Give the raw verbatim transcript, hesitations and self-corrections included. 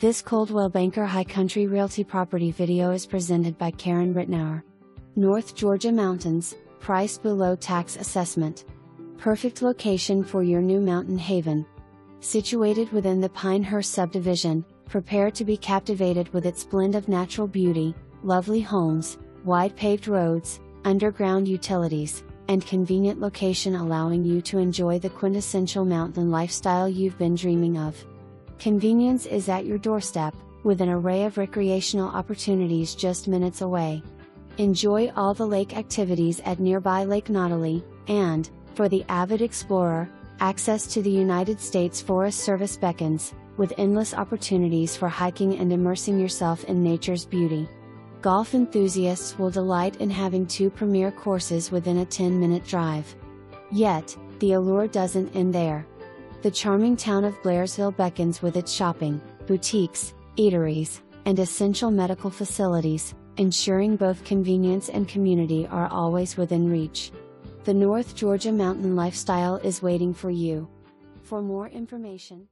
This Coldwell Banker High Country Realty property video is presented by Karen Ritenour. North Georgia Mountains, priced below tax assessment. Perfect location for your new mountain haven. Situated within the Pinehurst subdivision, prepare to be captivated with its blend of natural beauty, lovely homes, wide paved roads, underground utilities, and convenient location allowing you to enjoy the quintessential mountain lifestyle you've been dreaming of. Convenience is at your doorstep, with an array of recreational opportunities just minutes away. Enjoy all the lake activities at nearby Lake Nottely, and, for the avid explorer, access to the United States Forest Service beckons, with endless opportunities for hiking and immersing yourself in nature's beauty. Golf enthusiasts will delight in having two premier courses within a ten-minute drive. Yet, the allure doesn't end there. The charming town of Blairsville beckons with its shopping, boutiques, eateries, and essential medical facilities, ensuring both convenience and community are always within reach. The North Georgia mountain lifestyle is waiting for you. For more information,